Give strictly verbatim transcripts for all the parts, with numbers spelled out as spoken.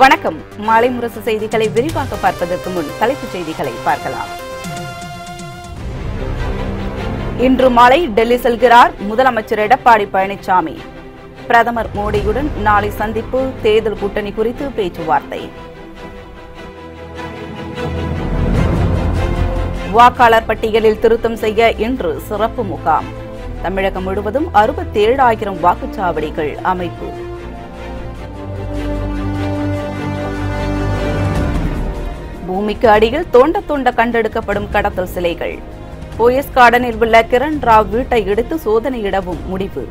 வணக்கம். மாலை முரசு செய்திகளை விரிவாக பார்ப்பதற்கு முன் தலைப்புச் செய்திகளை பார்க்கலாம். இன்று மாலை டெல்லி செல்கிறார் முதலமைச்சர் எடப்பாடி பழனிசாமி. பிரதமர் மோடியுடன் நாளை சந்திப்பு, தேர்தல் கூட்டணி குறித்து பேச்சுவார்த்தை. வாக்காளர் பட்டியலில் திருத்தம் செய்ய இன்று சிறப்பு முகாம். தமிழகம் முழுவதும் அறுபத்தி ஏழு ஆயிரம் வாக்குச்சாவடிகள் அமைப்பு. பூமிக்கு அடியில் தோண்ட தோண்ட கண்டெடுக்கப்படும் கடத்தல் சிலைகள். போயஸ் கார்டனில் உள்ள கிரண் ராவ் வீட்டை இடித்து சோதனையிடவும் முடிவு.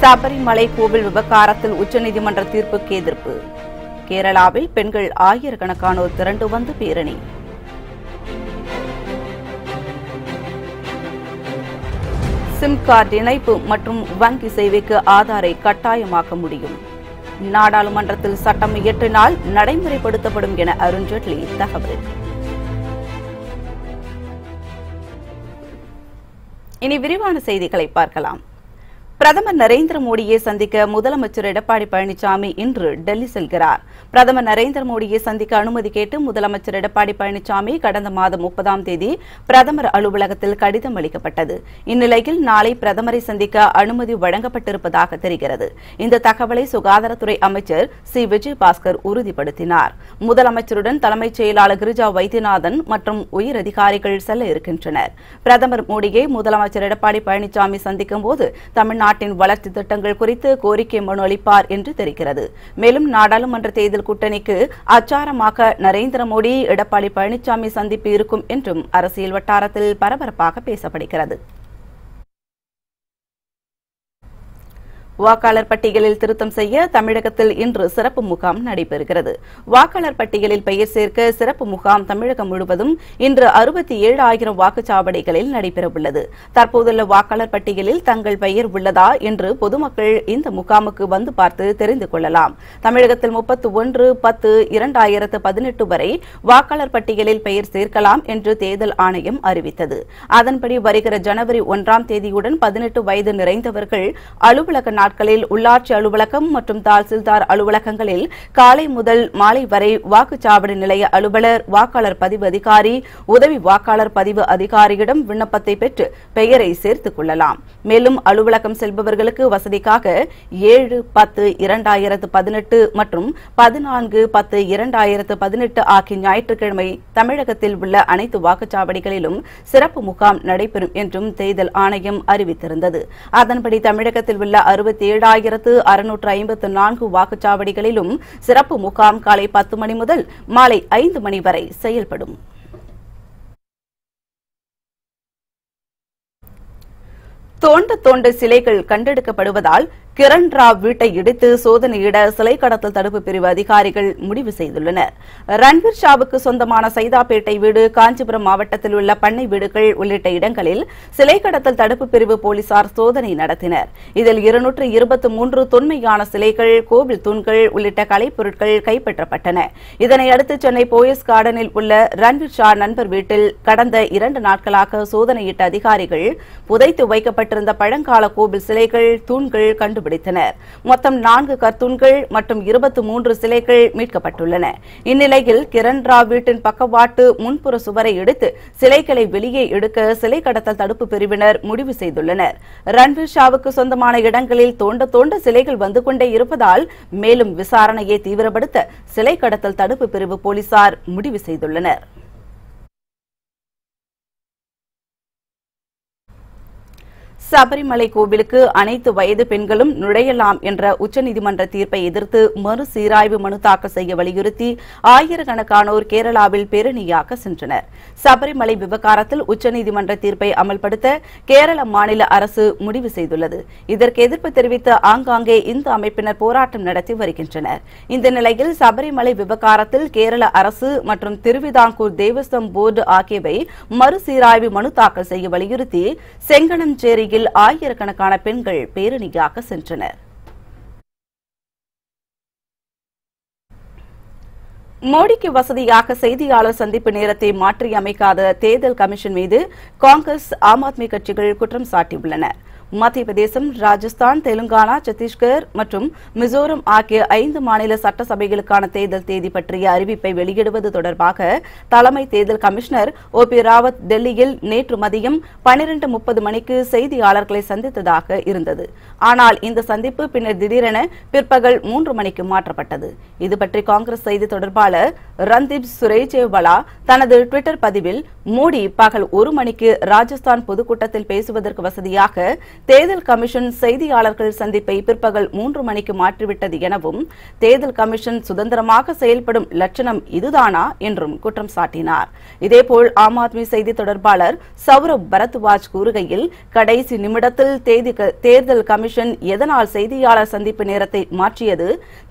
சபரிமலை கோவில் விவகாரத்தில் உச்சநீதிமன்ற தீர்ப்புக்கு எதிர்ப்பு. கேரளாவில் பெண்கள் ஆயிரக்கணக்கானோர் திரண்டு வந்து பேரணி. சிம் கார்டு இணைப்பு மற்றும் வங்கி சேவைக்கு ஆதாரை கட்டாயமாக்க முடியும். நாடாளுமன்றத்தில் சட்டம் இயற்றினால் நடைமுறைப்படுத்தப்படும் என அருண்ஜேட்லி தகவல். இனி விரிவான செய்திகளை பார்க்கலாம். பிரதமர் நரேந்திர மோடியை சந்திக்க முதலமைச்சர் எடப்பாடி பழனிசாமி இன்று டெல்லி செல்கிறார். பிரதமர் நரேந்திர மோடியை சந்திக்க அனுமதி கேட்டு முதலமைச்சர் எடப்பாடி பழனிசாமி கடந்த மாதம் முப்பதாம் தேதி பிரதமர் அலுவலகத்தில் கடிதம் அளிக்கப்பட்டது. இந்நிலையில் நாளை பிரதமரை சந்திக்க அனுமதி வழங்கப்பட்டிருப்பதாக தெரிகிறது. இந்த தகவலை சுகாதாரத்துறை அமைச்சர் சி விஜயபாஸ்கர் உறுதிப்படுத்தினார். முதலமைச்சருடன் தலைமைச் செயலாளர் கிரிஜா வைத்தியநாதன் மற்றும் உயர் அதிகாரிகள் செல்ல இருக்கின்றனர். பிரதமர் மோடியை முதலமைச்சர் எடப்பாடி பழனிசாமி சந்திக்கும் போது தமிழ்நாடு நாட்டின் வளர்ச்சி திட்டங்கள் குறித்து கோரிக்கை மனு அளிப்பார் என்று தெரிகிறது. மேலும் நாடாளுமன்ற தேர்தல் கூட்டணிக்கு அச்சாரமாக நரேந்திர மோடி எடப்பாடி பழனிசாமி சந்திப்பு இருக்கும் என்றும் அரசியல் வட்டாரத்தில் பரபரப்பாக பேசப்படுகிறது. வாக்காளர் பட்டியலில் திருத்தம் செய்ய தமிழகத்தில் இன்று சிறப்பு முகாம் நடைபெறுகிறது. வாக்காளர் பட்டியலில் பெயர் சேர்க்க சிறப்பு முகாம் தமிழகம் முழுவதும் இன்று அறுபத்தி ஏழு ஆயிரம் வாக்குச்சாவடிகளில் நடைபெறவுள்ளது. தற்போதுள்ள வாக்காளர் பட்டியலில் தங்கள் பெயர் உள்ளதா என்று பொதுமக்கள் இந்த முகாமுக்கு வந்து பார்த்து தெரிந்து கொள்ளலாம். தமிழகத்தில் முப்பத்தி ஒன்று பத்து இரண்டாயிரத்து பதினெட்டு வரை வாக்காளர் பட்டியலில் பெயர் சேர்க்கலாம் என்று தேர்தல் ஆணையம் அறிவித்தது. அதன்படி வருகிற ஜனவரி ஒன்றாம் தேதியுடன் பதினெட்டு வயது நிறைந்தவர்கள் அலுவலக நாட்களில் உள்ளாட்சி அலுவலகம் மற்றும் தாசில்தார் அலுவலகங்களில் காலை முதல் மாலை வரை வாக்குச்சாவடி நிலைய அலுவலர், வாக்காளர் பதிவு அதிகாரி, உதவி வாக்காளர் பதிவு அதிகாரியிடம் விண்ணப்பத்தை பெற்று பெயரை சேர்த்துக் கொள்ளலாம். மேலும் அலுவலகம் செல்பவர்களுக்கு வசதிக்காக ஏழு பத்து இரண்டாயிரத்து பதினெட்டு மற்றும் பதினான்கு பத்து இரண்டாயிரத்து பதினெட்டு ஆகிய ஞாயிற்றுக்கிழமை தமிழகத்தில் உள்ள அனைத்து வாக்குச்சாவடிகளிலும் சிறப்பு முகாம் நடைபெறும் என்றும் தேர்தல் ஆணையம் அறிவித்திருந்தது. அதன்படி தமிழகத்தில் உள்ள ஏழாயிரத்து அறுநூற்று ஐம்பத்து நான்கு வாக்குச்சாவடிகளிலும் சிறப்பு முகாம் காலை பத்து மணி முதல் மாலை ஐந்து மணி வரை செயல்படும். தோண்ட தோண்ட சிலைகள் கண்டெடுக்கப்படுவதால் கிரண் ராவ் வீட்டை இடித்து சோதனையிட சிலை கடத்தல் தடுப்பு பிரிவு அதிகாரிகள் முடிவு செய்துள்ளனர். ரன்வீர் ஷாவுக்கு சொந்தமான சைதாப்பேட்டை வீடு, காஞ்சிபுரம் மாவட்டத்தில் உள்ள பண்ணை வீடுகள் உள்ளிட்ட இடங்களில் சிலை கடத்தல் தடுப்பு பிரிவு போலீசார் சோதனை நடத்தினர். இதில் இருநூற்று இருபத்தி மூன்று தொன்மையான சிலைகள், கோவில் தூண்கள் உள்ளிட்ட கலைப்பொருட்கள் கைப்பற்றப்பட்டன. இதனையடுத்து சென்னை போயஸ் கார்டனில் உள்ள ரன்வீர் ஷா நண்பர் வீட்டில் கடந்த இரண்டு நாட்களாக சோதனையிட்ட அதிகாரிகள் புதைத்து வைக்கப்பட்டிருந்த பழங்கால கோவில் சிலைகள், தூண்கள் கண்டு மொத்தம் நான்கு கர்த்தூன்கள் மற்றும் இருபத்தி மூன்று சிலைகள் மீட்கப்பட்டுள்ளன. இந்நிலையில் கிரண் ராவ் வீட்டின் பக்கவாட்டு முன்புற சுவரை இடித்து சிலைகளை வெளியே எடுக்க சிலை கடத்தல் தடுப்பு பிரிவினர் முடிவு செய்துள்ளனர். ரன்வீர் ஷாவுக்கு சொந்தமான இடங்களில் தோண்ட தோண்ட சிலைகள் வந்து கொண்டே இருப்பதால் மேலும் விசாரணையை தீவிரப்படுத்த சிலை கடத்தல் தடுப்பு பிரிவு போலீசார் முடிவு செய்துள்ளனர். சபரிமலை கோவிலுக்கு அனைத்து வயது பெண்களும் நுழையலாம் என்ற உச்சநீதிமன்ற தீர்ப்பை எதிர்த்து மறுசீராய்வு மனு தாக்கல் செய்ய வலியுறுத்தி ஆயிரக்கணக்கானோர் கேரளாவில் பேரணியாக சென்றனர். சபரிமலை விவகாரத்தில் உச்சநீதிமன்ற தீர்ப்பை அமல்படுத்த கேரள மாநில அரசு முடிவு செய்துள்ளது. இதற்கு எதிர்ப்பு தெரிவித்து ஆங்காங்கே இந்து அமைப்பினர் போராட்டம் நடத்தி வருகின்றனர். இந்த நிலையில் சபரிமலை விவகாரத்தில் கேரள அரசு மற்றும் திருவிதாங்கூர் தேவஸ்வம் போர்டு ஆகியவை மறுசீராய்வு மனு தாக்கல் செய்ய வலியுறுத்தி செங்கணஞ்சேரியில் ஆயிரக்கணக்கான பெண்கள் பேரணியாக சென்றனர். மோடிக்கு வசதியாக செய்தியாளர் சந்திப்பு நேரத்தை மாற்றியமைக்காத தேர்தல் கமிஷன் மீது காங்கிரஸ், ஆம் ஆத்மி கட்சிகள் குற்றம் சாட்டியுள்ளன. மத்திய பிரதேசம், ராஜஸ்தான், தெலுங்கானா, சத்தீஸ்கர் மற்றும் மிசோரம் ஆகிய ஐந்து மாநில சட்டசபைகளுக்கான தேர்தல் தேதி பற்றிய அறிவிப்பை வெளியிடுவது தொடர்பாக தலைமை தேர்தல் கமிஷனர் ஓ பி ராவத் டெல்லியில் நேற்று மதியம் பனிரெண்டு முப்பது மணிக்கு செய்தியாளர்களை சந்தித்ததாக இருந்தது. ஆனால் இந்த சந்திப்பு பின்னர் திடீரென பிற்பகல் மூன்று மணிக்கு மாற்றப்பட்டது. இதுபற்றி காங்கிரஸ் செய்தி தொடர்பாளர் ரந்தீப் சுரேஜேவாலா தனது ட்விட்டர் பதிவில், மோடி பகல் ஒரு மணிக்கு ராஜஸ்தான் பொதுக்கூட்டத்தில் பேசுவதற்கு வசதியாக தேர்தல் கமிஷன் செய்தியாளர்கள் சந்திப்பை பிற்பகல் மூன்று மணிக்கு மாற்றிவிட்டது எனவும், தேர்தல் கமிஷன் சுதந்திரமாக செயல்படும் லட்சணம் இதுதானா என்றும் குற்றம் சாட்டினார். இதேபோல் ஆம் ஆத்மி செய்தி தொடர்பாளர் சௌரப் பரத்வாஜ் கூறுகையில், கடைசி நிமிடத்தில் தேர்தல் கமிஷன் எதனால் செய்தியாளர் சந்திப்பு நேரத்தை மாற்றியது?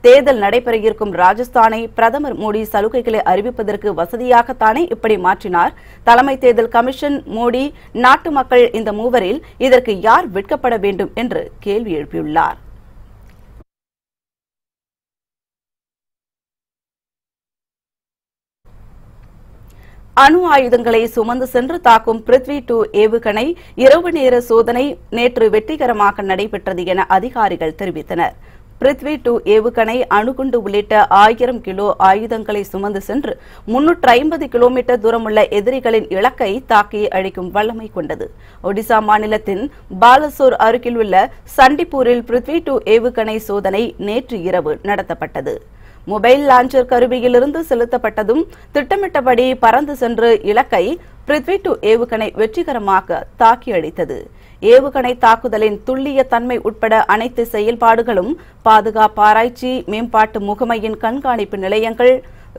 தேர்தல் நடைபெற இருக்கும் ராஜஸ்தானை பிரதமர் மோடி சலுகைகளை அறிவிப்பதற்கு வசதியாகத்தானே இப்படி மாற்றினார். தலைமை தேர்தல் கமிஷன், மோடி, நாட்டு மக்கள் இந்த மூவரில் இதற்கு யார் விற்கப்பட வேண்டும் என்று கேள்வி எழுப்பியுள்ளார். அணு ஆயுதங்களை சுமந்து சென்று தாக்கும் பிருத்வி டூ ஏவுகணை இரவு நேர சோதனை நேற்று வெற்றிகரமாக நடைபெற்றது என அதிகாரிகள் தெரிவித்தனர். பிருத்வி டூ ஏவுகணை அணுகுண்டு உள்ளிட்ட ஆயிரம் கிலோ ஆயுதங்களை சுமந்து சென்று முன்னூற்று ஐம்பது கிலோமீட்டர் தூரமுள்ள எதிரிகளின் இலக்கை தாக்கி அழிக்கும் வல்லமை கொண்டது. ஒடிசா மாநிலத்தின் பாலசோர் அருகில் உள்ள சண்டிப்பூரில் பிருத்வி டூ ஏவுகணை சோதனை நேற்று இரவு நடத்தப்பட்டது. மொபைல் லாஞ்சர் கருவியிலிருந்து செலுத்தப்பட்டதும் திட்டமிட்டபடி பறந்து சென்று இலக்கை பிருத்வி டூ ஏவுகணை வெற்றிகரமாக தாக்கி அழித்தது. ஏவுகணை தாக்குதலின் துல்லிய தன்மை உட்பட அனைத்து செயல்பாடுகளும் பாதுகாப்பு ஆராய்ச்சி மேம்பாட்டு முகமையின் கண்காணிப்பு நிலையங்கள்,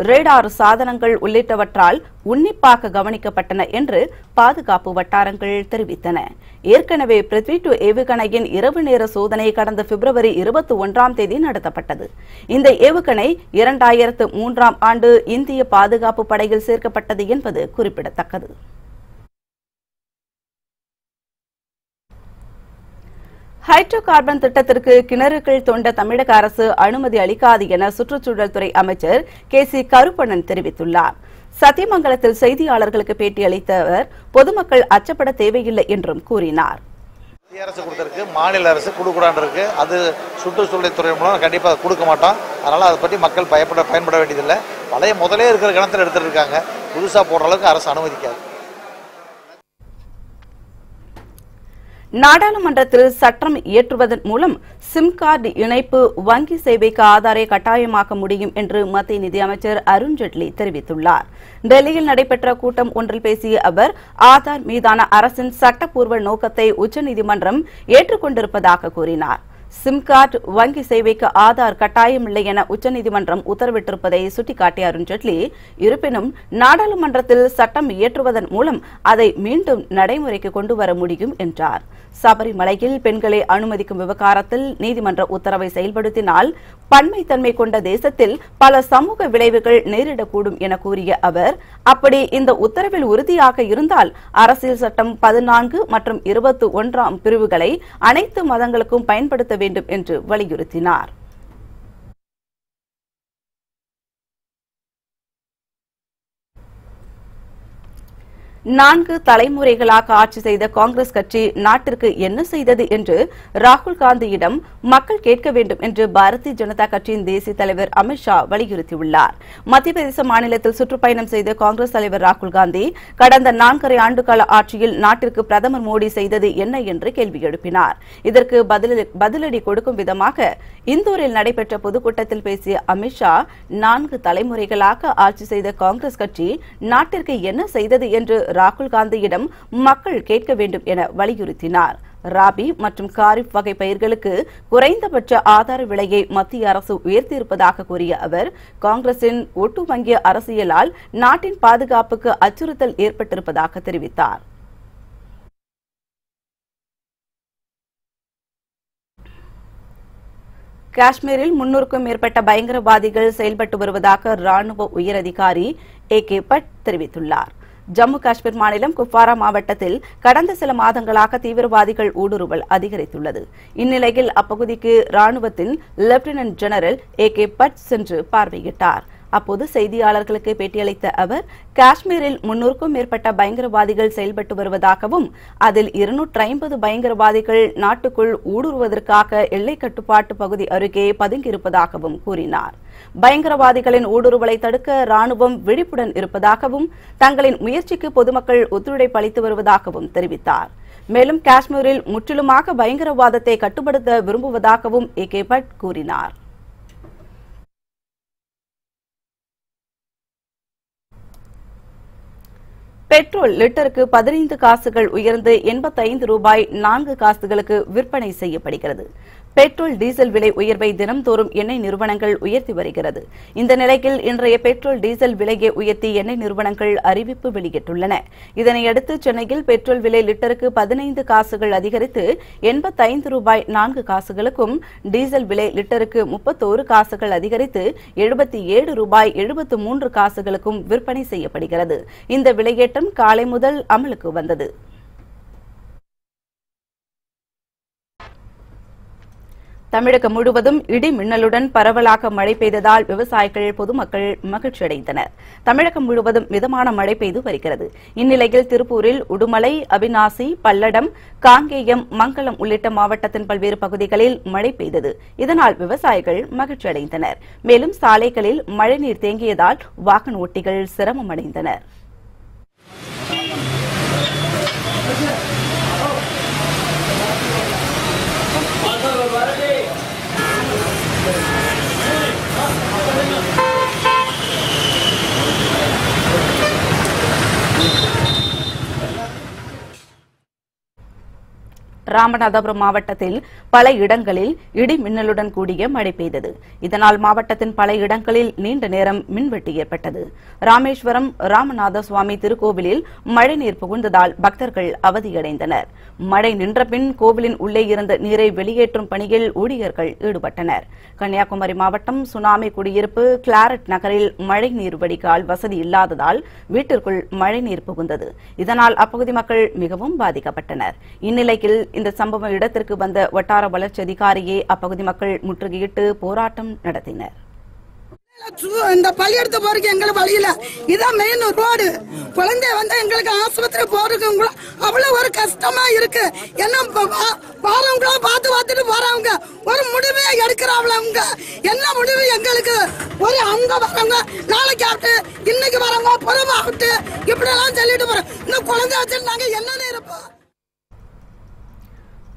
ரேடார் சாதனங்கள் உள்ளிட்டவற்றால் உன்னிப்பாக கவனிக்கப்பட்டன என்று பாதுகாப்பு வட்டாரங்கள் தெரிவித்தன. ஏற்கனவே பிருத்வி டூ ஏவுகணையின் இரவு நேர சோதனை கடந்த பிப்ரவரி இருபத்தி ஒன்றாம் தேதி நடத்தப்பட்டது. இந்த ஏவுகணை இரண்டாயிரத்து மூன்றாம் ஆண்டு இந்திய பாதுகாப்பு படையில் சேர்க்கப்பட்டது என்பது குறிப்பிடத்தக்கது. ஹைட்ரோ கார்பன் திட்டத்திற்கு கிணறுகள் தோண்ட தமிழக அரசு அனுமதி அளிக்காது என சுற்றுச்சூழல் துறை அமைச்சர் கே சி கருப்பண்ணன் தெரிவித்துள்ளார். சத்தியமங்கலத்தில் செய்தியாளர்களுக்கு பேட்டியளித்த அவர், பொதுமக்கள் அச்சப்பட தேவையில்லை என்றும் கூறினார். மத்திய அரசு கொடுத்திருக்கு, மாநில அரசு கொடுக்கூடாது இருக்கு. அது சுற்றுச்சூழல் துறை மூலம் கண்டிப்பாக கொடுக்க மாட்டோம். அதனால அதை பற்றி மக்கள் பயப்பட பயன்பட வேண்டியதில்லை. பழைய முதலே இருக்கிற கிணத்துல எடுத்துட்டு இருக்காங்க. புதுசா போடுற அளவுக்கு அரசு அனுமதிக்காது. நாடாளுமன்றத்தில் சட்டம் இயற்றுவதன் மூலம் சிம் கார்டு இணைப்பு வங்கி சேவைக்கு ஆதாரை கட்டாயமாக்க முடியும் என்று மத்திய நிதியமைச்சர் அருண்ஜேட்லி தெரிவித்துள்ளார். டெல்லியில் நடைபெற்ற கூட்டம் ஒன்றில் பேசிய அவர், ஆதார் மீதான அரசின் சட்டப்பூர்வ நோக்கத்தை உச்சநீதிமன்றம் ஏற்றுக்கொண்டிருப்பதாக கூறினார். சிம் கார்டு வங்கி சேவைக்கு ஆதார் கட்டாயமில்லை என உச்சநீதிமன்றம் உத்தரவிட்டிருப்பதை சுட்டிக்காட்டிய அருண்ஜேட்லி, இருப்பினும் நாடாளுமன்றத்தில் சட்டம் இயற்றுவதன் மூலம் அதை மீண்டும் நடைமுறைக்கு கொண்டு வர முடியும் என்றார். சபரிமலையில் பெண்களை அனுமதிக்கும் விவகாரத்தில் நீதிமன்ற உத்தரவை செயல்படுத்தினால் பன்மைத்தன்மை கொண்ட தேசத்தில் பல சமூக விளைவுகள் நேரிடக்கூடும் என கூறிய அவர், அப்படி இந்த உத்தரவில் உறுதியாக இருந்தால் அரசியல் சட்டம் பதினான்கு மற்றும் இருபத்தி ஒன்றாம் பிரிவுகளை அனைத்து மதங்களுக்கும் பயன்படுத்த வேண்டும் என்று வலியுறுத்தினார். நான்கு தலைமுறைகளாக ஆட்சி செய்த காங்கிரஸ் கட்சி நாட்டிற்கு என்ன செய்தது என்று ராகுல் காந்தியிடம் மக்கள் கேட்க வேண்டும் என்று பாரதிய ஜனதா கட்சியின் தேசிய தலைவர் அமித்ஷா வலியுறுத்தியுள்ளார். மத்திய பிரதேச மாநிலத்தில் சுற்றுப்பயணம் செய்த காங்கிரஸ் தலைவர் ராகுல் காந்தி, கடந்த நான்கரை ஆண்டுகால ஆட்சியில் நாட்டிற்கு பிரதமர் மோடி செய்தது என்ன என்று கேள்வி எழுப்பினார். இதற்கு பதிலடி கொடுக்கும் விதமாக இந்தூரில் நடைபெற்ற பொதுக்கூட்டத்தில் பேசிய அமித்ஷா, நான்கு தலைமுறைகளாக ஆட்சி செய்த காங்கிரஸ் கட்சி நாட்டிற்கு என்ன செய்தது என்று ராகுல் காந்தியிடம் மக்கள் கேட்க வேண்டும் என வலியுறுத்தினார். ராபி மற்றும் காரிப் வகை பயிர்களுக்கு குறைந்தபட்ச ஆதார விலையை மத்திய அரசு உயர்த்தியிருப்பதாக கூறிய அவர், காங்கிரசின் ஒட்டு வங்கிய அரசியலால் நாட்டின் பாதுகாப்புக்கு அச்சுறுத்தல் ஏற்பட்டிருப்பதாக தெரிவித்தார். காஷ்மீரில் முன்னூறுக்கும் மேற்பட்ட பயங்கரவாதிகள் செயல்பட்டு வருவதாக ராணுவ உயரதிகாரி ஏ கே பட் தெரிவித்துள்ளார். ஜம்மு காஷ்மீர் மாநிலம் குப்வாரா மாவட்டத்தில் கடந்த சில மாதங்களாக தீவிரவாதிகள் ஊடுருவல் அதிகரித்துள்ளது. இந்நிலையில் அப்பகுதிக்கு ராணுவத்தின் lieutenant general A K Bhat சென்று பார்வையிட்டார். அப்போது செய்தியாளர்களுக்கு பேட்டியளித்த அவர் காஷ்மீரில் முன்னூறுக்கும் மேற்பட்ட பயங்கரவாதிகள் செயல்பட்டு வருவதாகவும் அதில் இருநூற்று ஐம்பது பயங்கரவாதிகள் நாட்டுக்குள் ஊடுருவதற்காக எல்லை கட்டுப்பாட்டு பகுதி அருகே பதுங்கியிருப்பதாகவும் கூறினார். பயங்கரவாதிகளின் ஊடுருவலை தடுக்க ராணுவம் விழிப்புடன் இருப்பதாகவும் தங்களின் முயற்சிக்கு பொதுமக்கள் ஒத்துழைப்பு அளித்து வருவதாகவும் தெரிவித்தார். மேலும் காஷ்மீரில் முற்றிலுமாக பயங்கரவாதத்தை கட்டுப்படுத்த விரும்புவதாகவும் ஏகே பட் கூறினார். பெட்ரோல் லிட்டருக்கு பதினைந்து காசுகள் உயர்ந்து எண்பத்தைந்து ரூபாய் நான்கு காசுகளுக்கு விற்பனை செய்யப்படுகிறது. பெட்ரோல் டீசல் விலை உயர்வை தினம்தோறும் எண்ணெய் நிறுவனங்கள் உயர்த்தி வருகிறது. இந்த நிலையில் இன்றைய பெட்ரோல் டீசல் விலையை உயர்த்தி எண்ணெய் நிறுவனங்கள் அறிவிப்பு வெளியிட்டுள்ளன. இதனையடுத்து சென்னையில் பெட்ரோல் விலை லிட்டருக்கு பதினைந்து காசுகள் அதிகரித்து எண்பத்தைந்து ரூபாய் நான்கு காசுகளுக்கும் டீசல் விலை லிட்டருக்கு முப்பத்தோரு காசுகள் அதிகரித்து எழுபத்தி ஏழு ரூபாய் எழுபத்து மூன்று காசுகளுக்கும் விற்பனை செய்யப்படுகிறது. இந்த விலையேற்றம் காலை முதல் அமலுக்கு வந்தது. தமிழகம் முழுவதும் இடி மின்னலுடன் பரவலாக மழை பெய்ததால் விவசாயிகள் பொதுமக்கள் மகிழ்ச்சி அடைந்தனர். தமிழகம் முழுவதும் மிதமான மழை பெய்து வருகிறது. இந்நிலையில் திருப்பூரில் உடுமலை, அவிநாசி, பல்லடம், காங்கேயம், மங்களம் உள்ளிட்ட மாவட்டத்தின் பல்வேறு பகுதிகளில் மழை பெய்தது. இதனால் விவசாயிகள் மகிழ்ச்சி அடைந்தனர். மேலும் சாலைகளில் மழைநீர் தேங்கியதால் வாகன ஓட்டிகள் சிரமமடைந்தனர். ராமநாதபுரம் மாவட்டத்தில் பல இடங்களில் இடி மின்னலுடன் கூடிய மழை பெய்தது. இதனால் மாவட்டத்தின் பல இடங்களில் நீண்ட நேரம் மின்வெட்டு ஏற்பட்டது. ராமேஸ்வரம் ராமநாத சுவாமி திருக்கோவிலில் மழைநீர் புகுந்ததால் பக்தர்கள் அவதியடைந்தனர். மழை நின்றபின் கோவிலின் உள்ளே இருந்த நீரை வெளியேற்றும் பணியில் ஊழியர்கள் ஈடுபட்டனர். கன்னியாகுமரி மாவட்டம் சுனாமி குடியிருப்பு கிளாரட் நகரில் மழைநீர் வடிகால் வசதி இல்லாததால் வீட்டிற்குள் மழைநீர் புகுந்தது. இதனால் அப்பகுதி மக்கள் மிகவும் பாதிக்கப்பட்டனர். இந்நிலையில் இந்த சம்பவ இடத்திற்கு வந்த வட்டார வளர்ச்சி அதிகாரியை அப்பகுதி மக்கள் முற்றுகையிட்டு போராட்டம் நடத்தினர். இந்த பள்ளியெடுத்து போறதுக்கு எங்களுக்கு வழியில இதான் மெயின் ரோடு. குழந்தை வந்து எங்களுக்கு ஆஸ்பத்திரி போறதுக்கு அவ்வளவு ஒரு கஷ்டமா இருக்கு. என்ன போறவங்களும் பார்த்து பார்த்துட்டு போறவங்க ஒரு முடிவு எடுக்கிறவங்க என்ன முடிவு எங்களுக்கு ஒரு அவங்க வரவங்க நாளைக்கு ஆட்டு இன்னைக்கு வரவங்க பொறுப்பு ஆட்டு இப்படி எல்லாம் சொல்லிட்டு போறோம். இந்த குழந்தை வச்சுட்டு நாங்க என்னன்னு இருப்போம்.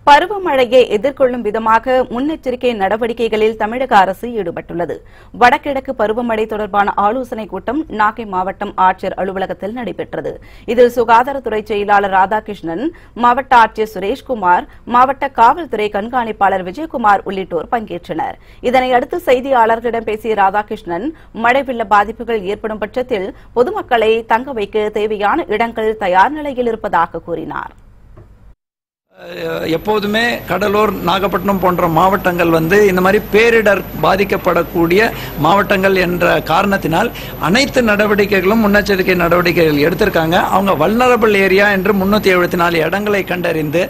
பருவமழையை எதிர்கொள்ளும் விதமாக முன்னெச்சரிக்கை நடவடிக்கைகளில் தமிழக அரசு ஈடுபட்டுள்ளது. வடகிழக்கு பருவமழை தொடர்பான ஆலோசனைக் கூட்டம் நாகை மாவட்டம் ஆட்சியர் அலுவலகத்தில் நடைபெற்றது. இதில் சுகாதாரத்துறை செயலாளர் ராதாகிருஷ்ணன், மாவட்ட ஆட்சியர் சுரேஷ்குமார், மாவட்ட காவல்துறை கண்காணிப்பாளர் விஜயகுமார் உள்ளிட்டோர் பங்கேற்றனர். இதனையடுத்து செய்தியாளர்களிடம் பேசிய ராதாகிருஷ்ணன், மழை வெள்ள பாதிப்புகள் ஏற்படும் பட்சத்தில் பொதுமக்களை தங்க வைக்க தேவையான இடங்கள் தயார் நிலையில் இருப்பதாக கூறினார். எப்போதுமே கடலூர், நாகப்பட்டினம் போன்ற மாவட்டங்கள் வந்து இந்த மாதிரி பேரிடர் பாதிக்கப்படக்கூடிய மாவட்டங்கள் என்ற காரணத்தினால் அனைத்து நடவடிக்கைகளும் முன்னெச்சரிக்கை நடவடிக்கைகள் எடுத்திருக்காங்க. அவங்க வல்னரபிள் ஏரியா என்று முன்னூற்றி எழுபத்தி நாலு இடங்களை கண்டறிந்து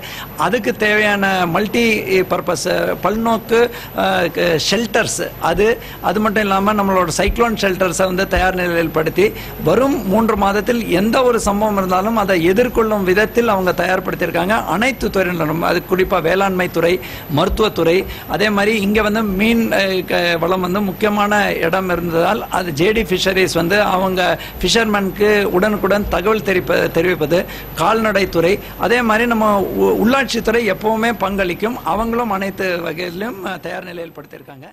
அதுக்கு தேவையான மல்டி பர்பஸ் பல்நோக்கு ஷெல்டர்ஸ், அது அது மட்டும் இல்லாமல் நம்மளோட சைக்ளோன் ஷெல்டர்ஸை வந்து தயார் நிலையில் படுத்தி வரும் மூன்று மாதத்தில் எந்த ஒரு சம்பவம் இருந்தாலும் அதை எதிர்கொள்ளும் விதத்தில் அவங்க தயார்படுத்தியிருக்காங்க. அனைத்து அது குறிப்பாக வேளாண்மை துறை, மருத்துவத்துறை, அதே மாதிரி இங்கே வந்து மீன் வளம் வந்து முக்கியமான இடம் இருந்ததால் அது ஜேடி ஃபிஷரிஸ் வந்து அவங்க ஃபிஷர்மேனுக்கு உடனுக்குடன் தகவல் தெரிவிப்பது, கால்நடைத்துறை, அதே மாதிரி நம்ம உள்ளாட்சித்துறை எப்பவுமே பங்களிக்கும். அவங்களும் அனைத்து வகையிலும் தயார் நிலையில் படுத்தியிருக்காங்க.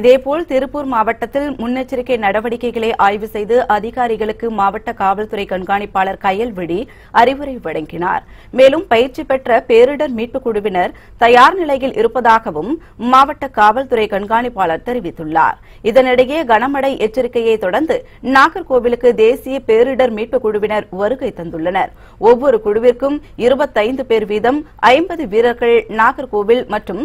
இதேபோல் திருப்பூர் மாவட்டத்தில் முன்னெச்சரிக்கை நடவடிக்கைகளை ஆய்வு செய்து அதிகாரிகளுக்கு மாவட்ட காவல்துறை கண்காணிப்பாளர் கயல்விழி அறிவுரை வழங்கினார். மேலும் பயிற்சி பெற்ற பேரிடர் மீட்புக் குழுவினர் தயார் நிலையில் இருப்பதாகவும் மாவட்ட காவல்துறை கண்காணிப்பாளர் தெரிவித்துள்ளார். இதனிடையே கனமழை எச்சரிக்கையை தொடர்ந்து நாகர்கோவிலுக்கு தேசிய பேரிடர் மீட்புக் குழுவினர் வருகை தந்துள்ளனர். ஒவ்வொரு குழுவிற்கும் இருபத்தைந்து பேர் வீதம் ஐம்பது வீரர்கள் நாகர்கோவில் மற்றும்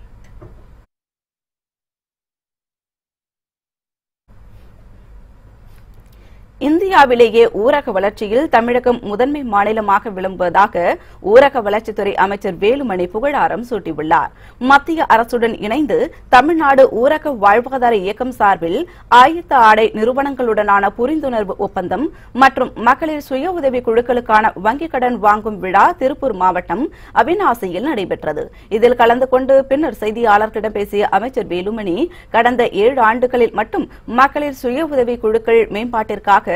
இந்தியாவிலேயே ஊரக வளர்ச்சியில் தமிழகம் முதன்மை மாநிலமாக விளம்புவதாக ஊரக வளர்ச்சித்துறை அமைச்சர் வேலுமணி புகழாரம் சூட்டியுள்ளார். மத்திய அரசுடன் இணைந்து தமிழ்நாடு ஊரக வாழ்வாதார இயக்கம் சார்பில் ஆயத்த ஆடை நிறுவனங்களுடனான புரிந்துணர்வு ஒப்பந்தம் மற்றும் மகளிர் சுய உதவி குழுக்களுக்கான வங்கிக் கடன் வாங்கும் விழா திருப்பூர் மாவட்டம் அவிநாசியில் நடைபெற்றது. இதில் கலந்து கொண்டு பின்னர் செய்தியாளர்களிடம் பேசிய அமைச்சர் வேலுமணி, கடந்த ஏழு ஆண்டுகளில் மட்டும் மகளிர் சுய உதவி குழுக்கள் மேம்பாட்டிற்காக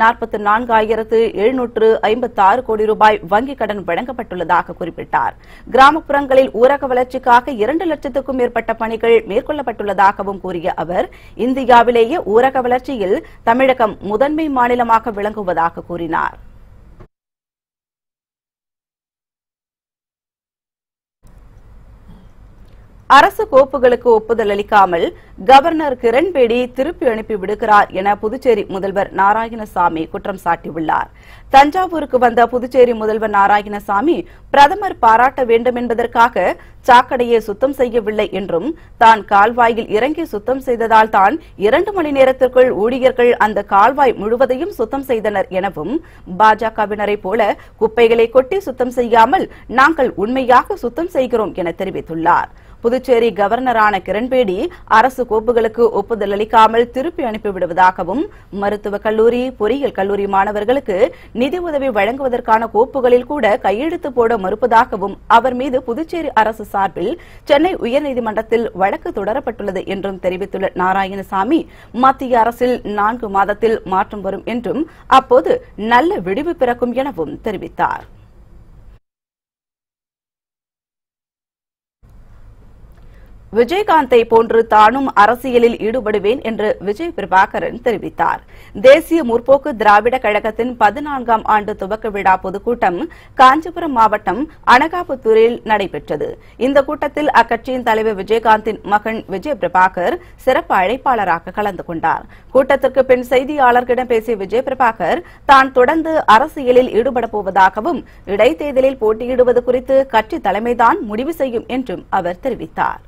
நாற்பத்தி நான்காயிரத்து எழுநூற்று ஐம்பத்தி ஆறு கோடி ரூபாய் வங்கிக் கடன் வழங்கப்பட்டுள்ளதாக குறிப்பிட்டார். கிராமப்புறங்களில் ஊரக வளர்ச்சிக்காக இரண்டு லட்சத்துக்கும் மேற்பட்ட பணிகள் மேற்கொள்ளப்பட்டுள்ளதாகவும் கூறிய அவர், இந்தியாவிலேயே ஊரக வளர்ச்சியில் தமிழகம் முதன்மை மாநிலமாக விளங்குவதாக கூறினார். அரசு கோப்புகளுக்கு ஒப்புதல் அளிக்காமல் கவர்னர் கிரண்பேடி திருப்பி அனுப்பி விடுகிறார் என புதுச்சேரி முதல்வர் நாராயணசாமி குற்றம் சாட்டியுள்ளார். தஞ்சாவூருக்கு வந்த புதுச்சேரி முதல்வர் நாராயணசாமி, பிரதமர் பாராட்ட வேண்டும் என்பதற்காக சாக்கடையை சுத்தம் செய்யவில்லை என்றும், தான் கால்வாயில் இறங்கி சுத்தம் செய்ததால் தான் இரண்டு மணி நேரத்திற்குள் ஊழியர்கள் அந்த கால்வாய் முழுவதையும் சுத்தம் செய்தனர் எனவும், பாஜகவினரை போல குப்பைகளை கொட்டி சுத்தம் செய்யாமல் நாங்கள் உண்மையாக சுத்தம் செய்கிறோம் என தெரிவித்துள்ளார். புதுச்சேரி கவர்னரான கிரண்பேடி அரசு கோப்புகளுக்கு ஒப்புதல் அளிக்காமல் திருப்பி அனுப்பிவிடுவதாகவும், மருத்துவக் கல்லூரி பொறியியல் கல்லூரி மாணவர்களுக்கு நிதி உதவி வழங்குவதற்கான கோப்புகளில் கூட கையெழுத்து போட மறுப்பதாகவும் அவர் மீது புதுச்சேரி அரசு சார்பில் சென்னை உயர்நீதிமன்றத்தில் வழக்கு தொடரப்பட்டுள்ளது என்றும் தெரிவித்துள்ள நாராயணசாமி, மத்திய அரசில் நான்கு மாதத்தில் மாற்றம் வரும் என்றும், அப்போது நல்ல விடிவு பிறக்கும் எனவும் தெரிவித்தார். விஜயகாந்தை போன்று தானும் அரசியலில் ஈடுபடுவேன் என்று விஜய் பிரபாகரன் தெரிவித்தார். தேசிய முற்போக்கு திராவிட கழகத்தின் பதினான்காம் ஆண்டு துவக்க விழா பொதுக்கூட்டம் காஞ்சிபுரம் மாவட்டம் அனகாபுத்தூரில் நடைபெற்றது. இந்த கூட்டத்தில் அக்கட்சியின் தலைவர் விஜயகாந்தின் மகன் விஜய் பிரபாகர் சிறப்பு அழைப்பாளராக கலந்து கொண்டார். கூட்டத்திற்கு பின் செய்தியாளர்களிடம் பேசிய விஜய் பிரபாகர், தான் தொடர்ந்து அரசியலில் ஈடுபடப் போவதாகவும், இடைத்தேர்தலில் போட்டியிடுவது குறித்து கட்சி தலைமைதான் முடிவு செய்யும் என்றும் அவர் தெரிவித்தார்.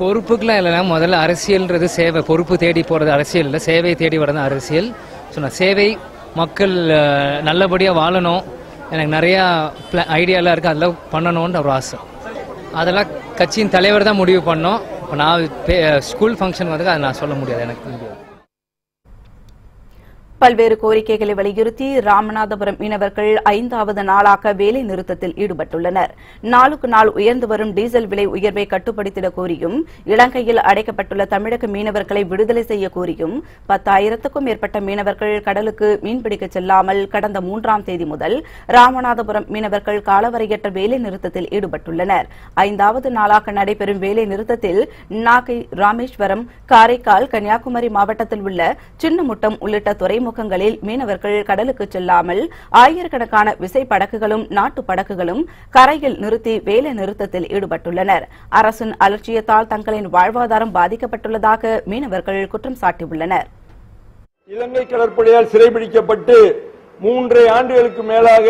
பொறுப்புக்கெலாம் இல்லைனா முதல்ல அரசியல்ன்றது சேவை. பொறுப்பு தேடி போகிறது அரசியல் இல்லை, சேவை தேடி வரது அரசியல். ஸோ நான் சேவை, மக்கள் நல்லபடியாக வாழணும், எனக்கு நிறையா பிளா ஐடியாலாம் இருக்குது, அதெல்லாம் பண்ணணும்னு ஒரு ஆசை. அதெல்லாம் கட்சியின் தலைவர் தான் முடிவு பண்ணோம். இப்போ நான் ஸ்கூல் ஃபங்க்ஷன் வந்து அதை நான் சொல்ல முடியாது, எனக்கு முடியாது. பல்வேறு கோரிக்கைகளை வலியுறுத்தி ராமநாதபுரம் மீனவர்கள் ஐந்தாவது நாளாக வேலை நிறுத்தத்தில் ஈடுபட்டுள்ளனர். நாளுக்கு நாள் உயர்ந்து வரும் டீசல் விலை உயர்வை கட்டுப்படுத்திட கோரியும், இலங்கையில் அடைக்கப்பட்டுள்ள தமிழக மீனவர்களை விடுதலை செய்ய கோரியும் பத்தாயிரத்துக்கும் மேற்பட்ட மீனவர்கள் கடலுக்கு மீன்பிடிக்க செல்லாமல் கடந்த மூன்றாம் தேதி முதல் ராமநாதபுரம் மீனவர்கள் காலவரையற்ற வேலை நிறுத்தத்தில் ஈடுபட்டுள்ளனர். ஐந்தாவது நாளாக நடைபெறும் வேலை நிறுத்தத்தில் நாகை, ராமேஸ்வரம், காரைக்கால், கன்னியாகுமரி மாவட்டத்தில் உள்ள சின்னமுட்டம் உள்ளிட்ட துறை முகங்களில் மீனவர்கள் கடலுக்கு செல்லாமல் ஆயிரக்கணக்கான விசை படகுகளும் நாட்டு படகுகளும் கரையில் நிறுத்தி வேலை நிறுத்தத்தில் ஈடுபட்டுள்ளனர். அரசின் அலட்சியத்தால் தங்களின் வாழ்வாதாரம் பாதிக்கப்பட்டுள்ளதாக மீனவர்கள் குற்றம் சாட்டியுள்ளனர். இலங்கை கடற்படையால் சிறைபிடிக்கப்பட்டு மூன்று ஆண்டுகளுக்கு மேலாக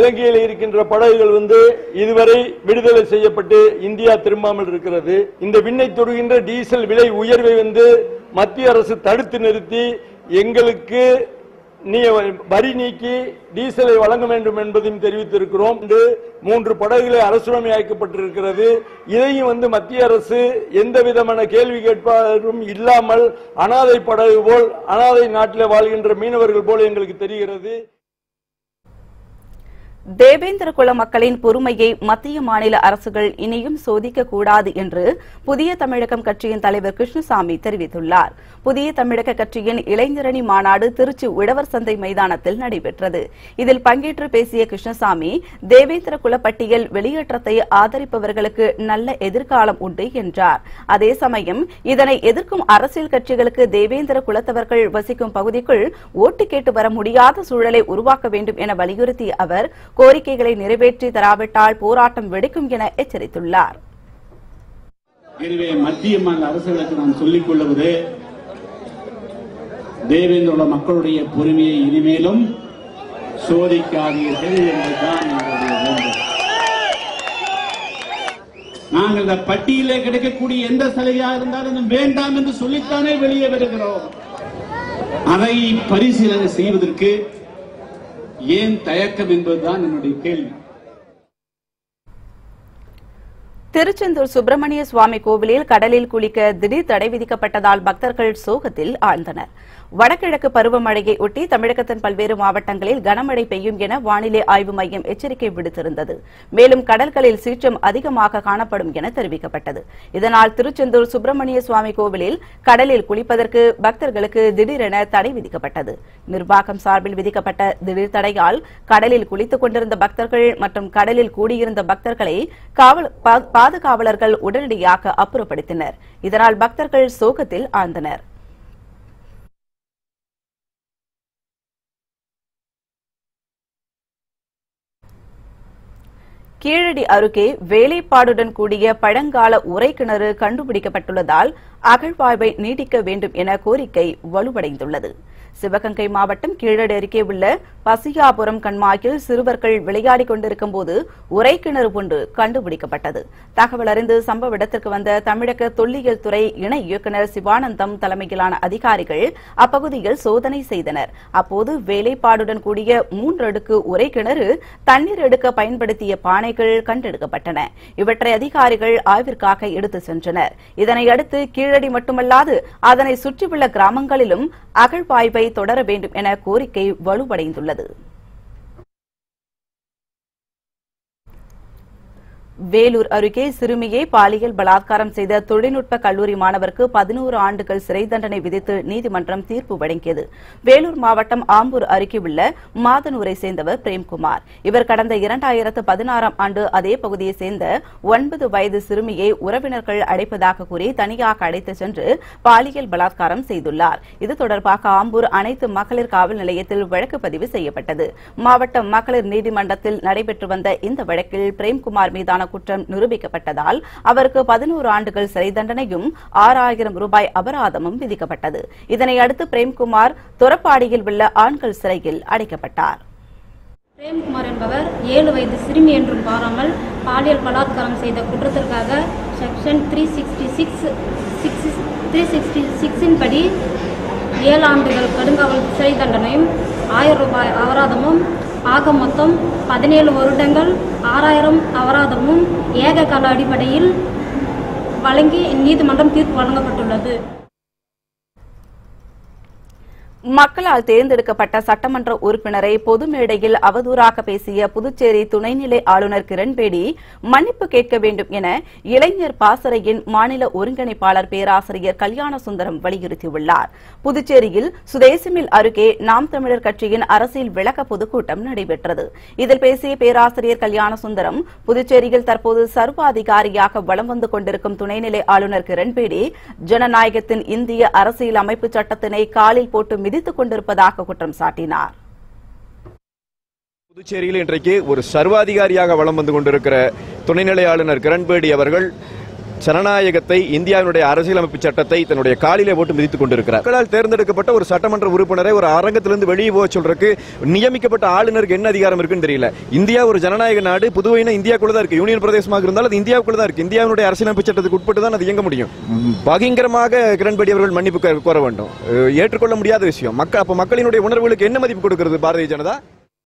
இலங்கையில் இருக்கின்ற படகுகள் வந்து இதுவரை விடுதலை செய்யப்பட்டு இந்தியா திரும்பாமல் இருக்கிறது. இந்த விண்ணை தொடுகின்ற டீசல் விலை உயர்வை வந்து மத்திய அரசு தடுத்து நிறுத்தி எங்களுக்கு வரி நீக்கி டீசலை வழங்க வேண்டும் என்பதையும் தெரிவித்திருக்கிறோம். மூன்று படகுகளை அரசுடைமையாக்கப்பட்டிருக்கிறது. இதையும் வந்து மத்திய அரசு எந்த விதமான கேள்வி கேட்பாரும் இல்லாமல் அனாதை படகு போல், அனாதை நாட்டில் வாழ்கின்ற மீனவர்கள் போல் எங்களுக்கு தெரிகிறது. தேவேந்திரகுலம் மக்களின் பொறுமையை மத்திய மாநில அரசுகள் இனியும் சோதிக்கக்கூடாது என்று புதிய தமிழகம் கட்சியின் தலைவர் கிருஷ்ணசாமி தெரிவித்துள்ளார். புதிய தமிழக கட்சியின் இளைஞரணி மாநாடு திருச்சி உழவர் சந்தை மைதானத்தில் நடைபெற்றது. இதில் பங்கேற்று பேசிய கிருஷ்ணசாமி, தேவேந்திரகுல பட்டியல் வெளியேற்றத்தை ஆதரிப்பவர்களுக்கு நல்ல எதிர்காலம் உண்டு என்றார். அதே சமயம் இதனை எதிர்க்கும் அரசியல் கட்சிகளுக்கு தேவேந்திர குலத்தவர்கள் வசிக்கும் பகுதிக்குள் ஓட்டு கேட்டு வர முடியாத சூழலை உருவாக்க வேண்டும் என வலியுறுத்திய அவர், கோரிக்கைகளை நிறைவேற்றி தராவிட்டால் போராட்டம் வெடிக்கும் என எச்சரித்துள்ளார். எனவே மத்திய மாநில அரசுகளுக்கு நான் சொல்லிக் கொள்வது, தேவேந்திர மக்களுடைய பொறுமையை இனிமேலும் சோதிக்காதீர்கள் என்பதுதான் என்னுடைய வேண்டுகோள். நாங்கள் இந்த பட்டியலே கிடைக்கக்கூடிய எந்த சலுகையாக இருந்தாலும் வேண்டாம் என்று சொல்லித்தானே வெளியே வருகிறோம். அதை பரிசீலனை செய்வதற்கு ஏன் தயக்கம் என்பதுதான் என்னுடைய கேள்வி. திருச்செந்தூர் சுப்பிரமணிய சுவாமி கோவிலில் கடலில் குளிக்க திடீர் தடை விதிக்கப்பட்டதால் பக்தர்கள் சோகத்தில் ஆழ்ந்தனர். வடகிழக்கு பருவமழையை ஒட்டி தமிழகத்தின் பல்வேறு மாவட்டங்களில் கனமழை பெய்யும் என வானிலை ஆய்வு மையம் எச்சரிக்கை விடுத்திருந்தது. மேலும் கடல்களில் சீற்றம் அதிகமாக காணப்படும் என தெரிவிக்கப்பட்டது. இதனால் திருச்செந்தூர் சுப்பிரமணிய சுவாமி கோவிலில் கடலில் குளிப்பதற்கு பக்தர்களுக்கு திடீரென தடை விதிக்கப்பட்டது. நிர்வாகம் சார்பில் விதிக்கப்பட்ட திடீர் தடையால் கடலில் குளித்துக் கொண்டிருந்த பக்தர்கள் மற்றும் கடலில் கூடியிருந்த பக்தர்களை பாதுகாவலர்கள் உடனடியாக அப்புறப்படுத்தினர். இதனால் பக்தர்கள் சோகத்தில் ஆழ்ந்தனர். கீழடி அருகே வேலைப்பாடுடன் கூடிய பழங்கால உரை கிணறு கண்டுபிடிக்கப்பட்டுள்ளதால் அகழ்வாய்வை நீடிக்க வேண்டும் என கோரிக்கை வலுவடைந்துள்ளது. சிவகங்கை மாவட்டம் கீழடி அருகே உள்ள பசியாபுரம் கண்மாயில் சிறுவர்கள் விளையாடிக் கொண்டிருக்கும் போது உரை கிணறு ஒன்று கண்டுபிடிக்கப்பட்டது. தகவல் அறிந்து சம்பவ இடத்திற்கு வந்த தமிழக தொல்லியல் துறை இணை இயக்குநர் சிவானந்தம் தலைமையிலான அதிகாரிகள் அப்பகுதியில் சோதனை செய்தனர். அப்போது வேலைப்பாடுடன் கூடிய மூன்று அடுக்கு உரை கிணறு தண்ணீர் எடுக்க பயன்படுத்திய பானைகள் கண்டெடுக்கப்பட்டன. இவற்றை அதிகாரிகள் ஆய்விற்காக எடுத்து சென்றனர். இதனையடுத்து கீழடி மட்டுமல்லாது அதனை சுற்றியுள்ள கிராமங்களிலும் அகழ்வாய்வை தொடர வேண்டும் என கோரிக்கை வலுவடைந்துள்ளது. வேலூர் அருகே சிறுமியை பாலியல் பலாத்காரம் செய்த தொழில்நுட்ப கல்லூரி மாணவருக்கு பதினோரு ஆண்டுகள் சிறை தண்டனை விதித்து நீதிமன்றம் தீர்ப்பு வழங்கியது. வேலூர் மாவட்டம் ஆம்பூர் அருகே உள்ள மாதனூரை சேர்ந்தவர் பிரேம்குமார். இவர் கடந்த இரண்டாயிரத்து பதினாறாம் ஆண்டு அதே பகுதியை சேர்ந்த ஒன்பது வயது சிறுமியை உறவினர்கள் அடைப்பதாக கூறி தனியாக அழைத்துச் சென்று பாலியல் பலாத்காரம் செய்துள்ளார். இது தொடர்பாக ஆம்பூர் அனைத்து மகளிர் காவல் நிலையத்தில் வழக்கு பதிவு செய்யப்பட்டது. மாவட்ட மகளிர் நீதிமன்றத்தில் நடைபெற்று வந்த இந்த வழக்கில் பிரேம்குமார் மீதான குற்றம் நிரூபிக்கப்பட்டதால் அவருக்கு பதினோரு ஆண்டுகள் சிறை தண்டனையும் ஆறாயிரம் ரூபாய் அபராதமும் விதிக்கப்பட்டது. இதனையடுத்து பிரேம்குமார் தொரப்பாடியில் உள்ள ஆண்கள் சிறையில் அடைக்கப்பட்டார். பிரேம்குமார் என்பவர் ஏழு வயது சிறுமி என்றும் பாராமல் பாலியல் பலாத்காரம் செய்த குற்றத்திற்காக section three sixty six six three sixty சிக்ஸின் படி ஏழு ஆண்டுகள் கடுங்காவல் சிறை தண்டனையும் ஆயிரம் ரூபாய் அபராதமும் ஆக மொத்தம் பதினேழு வருடங்கள் ஆறாயிரம் அபராதமும் ஏக கால அடிப்படையில் வழங்கி நீதிமன்றம் தீர்ப்பு வழங்கப்பட்டுள்ளது. மக்களால் தேர்ந்தெடுக்கப்பட்ட சட்டமன்ற உறுப்பினரை பொது மேடையில் அவதூறாக பேசிய புதுச்சேரி துணைநிலை ஆளுநர் கிரண்பேடி மன்னிப்பு கேட்க வேண்டும் என இளைஞர் பாசறையின் மாநில ஒருங்கிணைப்பாளர் பேராசிரியர் கல்யாண சுந்தரம் வலியுறுத்தியுள்ளார். புதுச்சேரியில் சுதேசமில் அருகே நாம் தமிழர் கட்சியின் அரசியல் விளக்க பொதுக்கூட்டம் நடைபெற்றது. இதில் பேசிய பேராசிரியர் கல்யாண சுந்தரம், புதுச்சேரியில் தற்போது சர்வாதிகாரியாக வலம் வந்து கொண்டிருக்கும் துணைநிலை ஆளுநர் கிரண்பேடி ஜனநாயகத்தின் இந்திய அரசியல் அமைப்பு சட்டத்தினை காலில் போட்டு விதித்துக் கொண்டிருப்பதாக குற்றம் சாட்டினார். புதுச்சேரியில் இன்றைக்கு ஒரு சர்வாதிகாரியாக வலம் வந்து கொண்டிருக்கிற துணைநிலை ஆளுநர் கிரண்பேடி அவர்கள் ஜனநாயகத்தை, இந்தியாவினுடைய அரசியலமைப்பு சட்டத்தை தன்னுடைய காலிலே போட்டு மிதித்துக் கொண்டிருக்கிறார். மக்களால் தேர்ந்தெடுக்கப்பட்ட ஒரு சட்டமன்ற உறுப்பினரை ஒரு அரங்கத்திலிருந்து வெளியே போக சொல்றதுக்கு நியமிக்கப்பட்ட ஆளுநருக்கு என்ன அதிகாரம் இருக்குன்னு தெரியல. இந்தியா ஒரு ஜனநாயக நாடு. புதுவைனா இந்தியாவுக்குள்ள தான் இருக்கு. யூனியன் பிரதேசமாக இருந்தாலும் அது இந்தியாவுக்குள்ள தான் இருக்கு. இந்தியாவினுடைய அரசியலமைப்பு சட்டத்துக்கு உட்பட்டு தான் அது இயங்க முடியும். பயங்கரமாக கிரண்பேடி அவர்கள் மன்னிப்பு கோர வேண்டும். ஏற்றுக்கொள்ள முடியாத விஷயம். மக்கள் அப்ப மக்களினுடைய உணர்வுகளுக்கு என்ன மதிப்பு கொடுக்கிறது பாரதிய ஜனதா?